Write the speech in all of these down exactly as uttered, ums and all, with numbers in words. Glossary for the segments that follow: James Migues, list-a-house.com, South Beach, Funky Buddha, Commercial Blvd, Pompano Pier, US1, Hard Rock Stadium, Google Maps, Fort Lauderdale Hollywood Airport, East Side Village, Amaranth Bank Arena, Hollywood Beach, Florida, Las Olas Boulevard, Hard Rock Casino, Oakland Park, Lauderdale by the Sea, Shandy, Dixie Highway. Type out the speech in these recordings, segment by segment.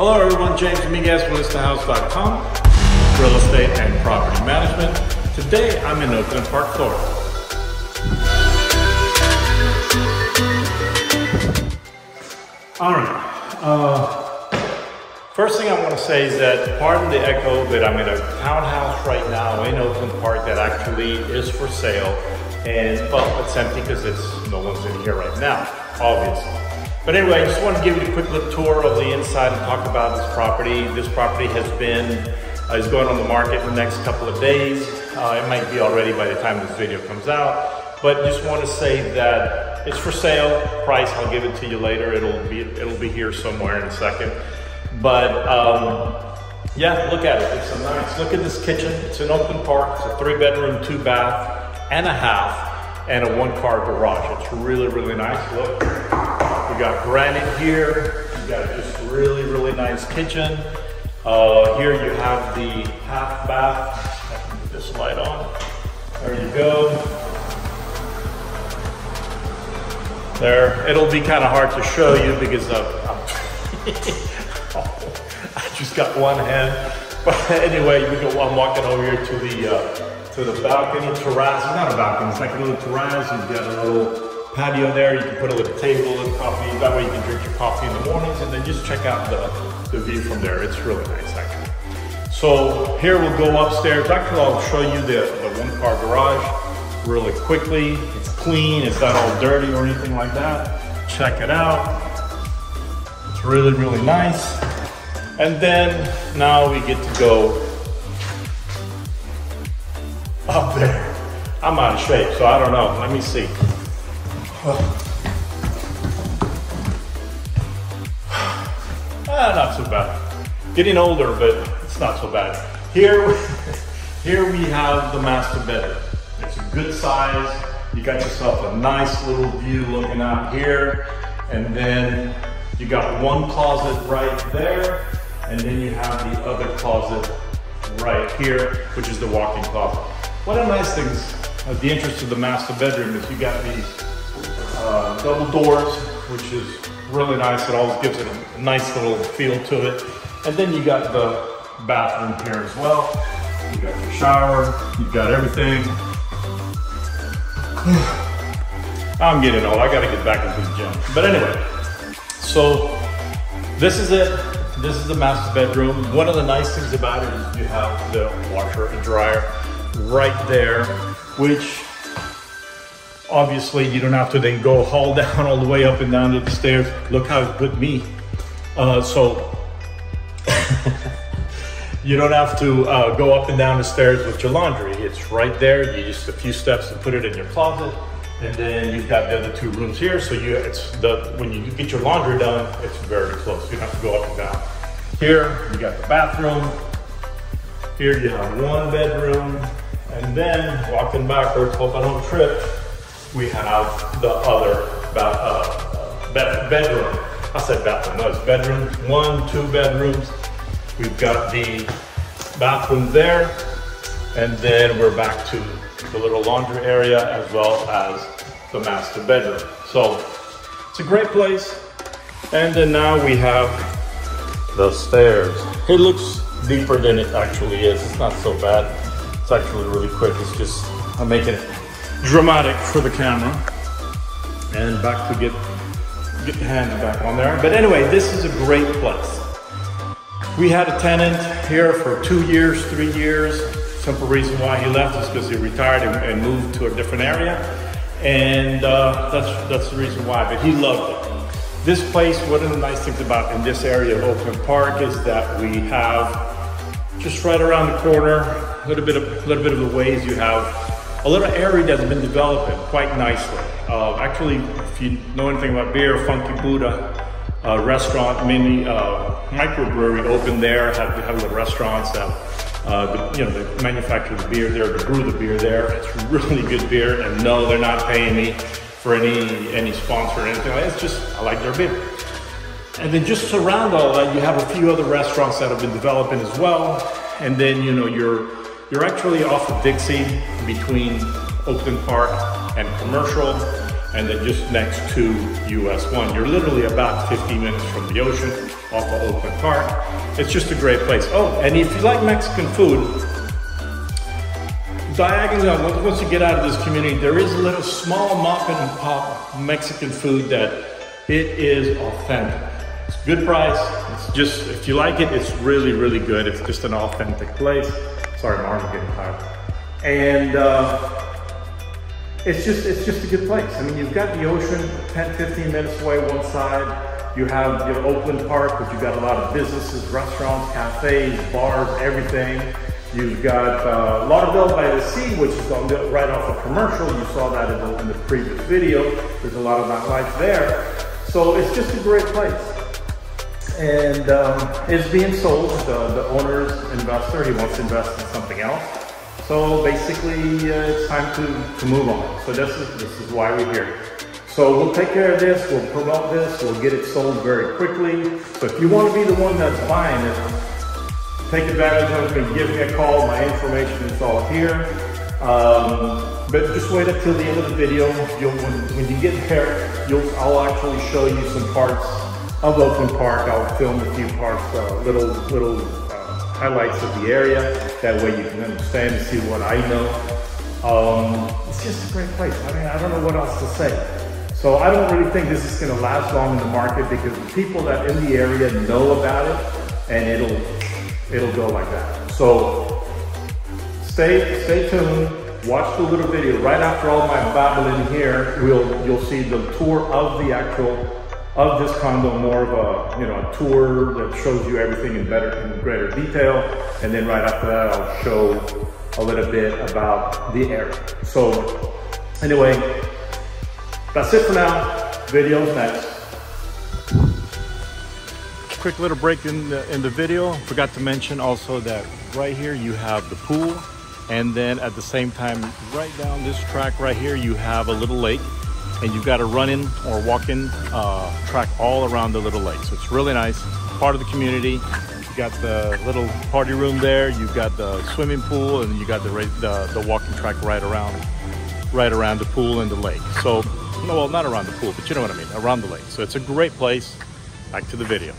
Hello everyone, James Migues from Listahouse dot com, real estate and property management. Today I'm in Oakland Park, Florida. Alright, uh, first thing I want to say is that pardon the echo, that I'm in a townhouse right now in Oakland Park that actually is for sale, and but it's empty because it's no one's in here right now, obviously. But anyway, I just want to give you a quick little tour of the inside and talk about this property. This property has been, uh, is going on the market in the next couple of days. Uh, it might be already by the time this video comes out, but just want to say that it's for sale. Price, I'll give it to you later. It'll be, it'll be here somewhere in a second. But um, yeah, look at it, it's a nice, look at this kitchen. It's in Oakland Park, it's a three bedroom, two bath and a half and a one car garage. It's really, really nice, look. You got granite here, you got this really, really nice kitchen. Uh, here you have the half bath. I can put this light on. There you go. There, it'll be kind of hard to show you because I'm, I'm I just got one hand. But anyway, we go, I'm walking over here to the, uh, to the balcony, terrace. It's not a balcony, it's like a little terrace. You've got a little patio there, you can put a little table and coffee, that way you can drink your coffee in the mornings, and then just check out the, the view from there. It's really nice actually. So here we'll go upstairs. Actually, I'll show you the, the one car garage really quickly. It's clean, it's not all dirty or anything like that. Check it out. It's really, really nice. And then now we get to go up there. I'm out of shape, so I don't know, let me see. Ah, not so bad. Getting older, but it's not so bad. Here, here we have the master bedroom. It's a good size. You got yourself a nice little view looking out here, and then you got one closet right there, and then you have the other closet right here, which is the walk-in closet. One of the nice things of the interest of the master bedroom is you got these Uh, double doors, which is really nice. It always gives it a nice little feel to it. And then you got the bathroom here as well. You got your shower, you've got everything. I'm getting old, I gotta get back into the gym. But anyway, so this is it. This is the master bedroom. One of the nice things about it is you have the washer and dryer right there, which obviously, you don't have to then go haul down all the way up and down to the stairs. Look how it put me. Uh, so, you don't have to uh, go up and down the stairs with your laundry. It's right there. You just a few steps to put it in your closet. And then you've got the other two rooms here. So you, it's the, when you get your laundry done, it's very close. You don't have to go up and down. Here, you got the bathroom. Here you have one bedroom. And then, walking backwards, hope I don't trip, we have the other uh, bedroom. I said bathroom, no, it's bedrooms. One, two bedrooms. We've got the bathroom there. And then we're back to the little laundry area as well as the master bedroom. So it's a great place. And then now we have the stairs. It looks deeper than it actually is. It's not so bad. It's actually really quick. It's just, I'm making it dramatic for the camera, and back to get get the hand back on there. But anyway, this is a great place. We had a tenant here for two years, three years. Simple reason why he left is because he retired and, and moved to a different area, and uh, that's that's the reason why. But he loved it, this place. One of the nice things about in this area of Oakland Park is that we have just right around the corner a little bit of a little bit of the ways you have a little area that's been developing quite nicely. Uh, actually, if you know anything about beer, Funky Buddha uh, restaurant, mini uh, microbrewery opened there. Have, have little restaurants that uh, the, you know, they manufacture the beer there, they brew the beer there. It's really good beer, and no, they're not paying me for any any sponsor or anything like that. It's just I like their beer. And then just surround all that, you have a few other restaurants that have been developing as well. And then you know you're. You're actually off of Dixie between Oakland Park and Commercial. and then just next to U S one. You're literally about fifteen minutes from the ocean off of Oakland Park. It's just a great place. Oh, and if you like Mexican food, diagonally, once you get out of this community, there is a little small mop and pop Mexican food that it is authentic. It's a good price. It's just, if you like it, it's really, really good. It's just an authentic place. Sorry, my arm's getting tired. And uh, it's just it's just a good place. I mean, you've got the ocean ten, fifteen minutes away one side. You have your Oakland Park, but you've got a lot of businesses, restaurants, cafes, bars, everything. You've got uh, Lauderdale by the Sea, which is on the, right off of Commercial. You saw that in the, in the previous video. There's a lot of nightlife there. So it's just a great place. And um, it's being sold. The, the owner's investor, he wants to invest in something else. So basically, uh, it's time to, to move on. So this is, this is why we're here. So we'll take care of this, we'll promote this, we'll get it sold very quickly. So if you want to be the one that's buying it, take advantage of it, give me a call. My information is all here. Um, But just wait until the end of the video. You'll, when, when you get there, you'll, I'll actually show you some parts of Oakland Park. I'll film a few parts, uh, little little uh, highlights of the area. That way you can understand and see what I know. Um, it's just a great place. I mean, I don't know what else to say. So I don't really think this is going to last long in the market because the people that in the area know about it, and it'll it'll go like that. So stay stay tuned. Watch the little video right after all my babbling here. We'll you'll see the tour of the actual of this condo, more of a you know a tour that shows you everything in better in greater detail, and then right after that I'll show a little bit about the area. So anyway, that's it for now. Video's next. Quick little break in the in the video. Forgot to mention also that right here you have the pool. And then at the same time, right down this track right here, you have a little lake, and you've got a run-in or walk-in uh, track all around the little lake. So it's really nice, part of the community. You got the little party room there, you've got the swimming pool, and you got the the, the walking track right around, right around the pool and the lake. So, no, well, not around the pool, but you know what I mean, around the lake. So it's a great place. Back to the video.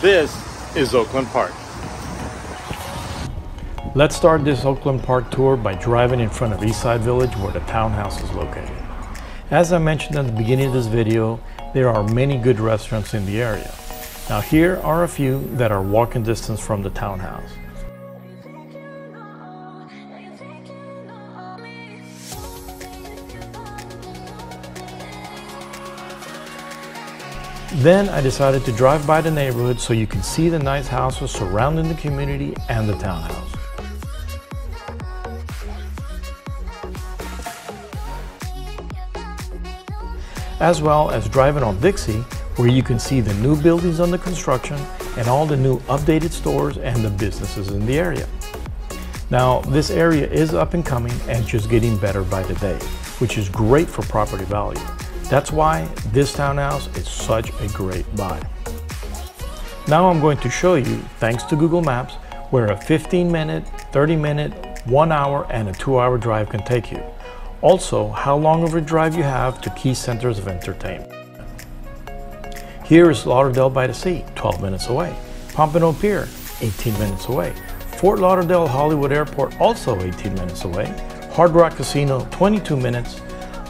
This is Oakland Park. Let's start this Oakland Park tour by driving in front of Eastside Village, where the townhouse is located. As I mentioned at the beginning of this video, there are many good restaurants in the area. Now here are a few that are walking distance from the townhouse. Then I decided to drive by the neighborhood so you can see the nice houses surrounding the community and the townhouse. As well as driving on Dixie, where you can see the new buildings under construction and all the new updated stores and the businesses in the area. Now, this area is up and coming and just getting better by the day, which is great for property value. That's why this townhouse is such a great buy. Now I'm going to show you, thanks to Google Maps, where a fifteen minute, thirty minute, one hour and a two hour drive can take you. Also, how long of a drive you have to key centers of entertainment. Here is Lauderdale by the Sea, twelve minutes away. Pompano Pier, eighteen minutes away. Fort Lauderdale Hollywood Airport, also eighteen minutes away. Hard Rock Casino, twenty-two minutes.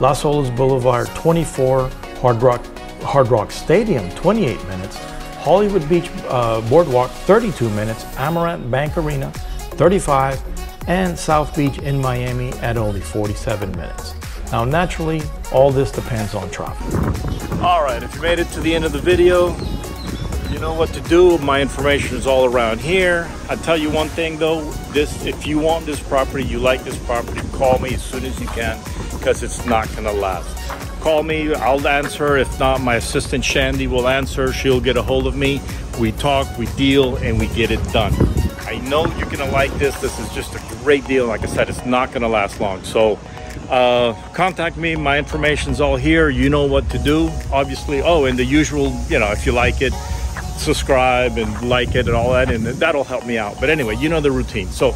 Las Olas Boulevard, twenty-four. Hard Rock, Hard Rock Stadium, twenty-eight minutes. Hollywood Beach uh, Boardwalk, thirty-two minutes. Amaranth Bank Arena, thirty-five. And South Beach in Miami at only forty-seven minutes. Now naturally, all this depends on traffic. All right, if you made it to the end of the video, you know what to do. My information is all around here. I'll tell you one thing though, this, if you want this property, you like this property, call me as soon as you can, because it's not gonna last. Call me, I'll answer. If not, my assistant Shandy will answer. She'll get a hold of me. We talk, we deal, and we get it done. I know you're gonna like this. This is just a great deal. Like I said, it's not gonna last long. So uh, contact me, my information's all here. You know what to do, obviously. Oh, and the usual, you know, if you like it, subscribe and like it and all that, and that'll help me out. But anyway, you know the routine. So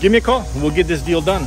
give me a call, we'll get this deal done.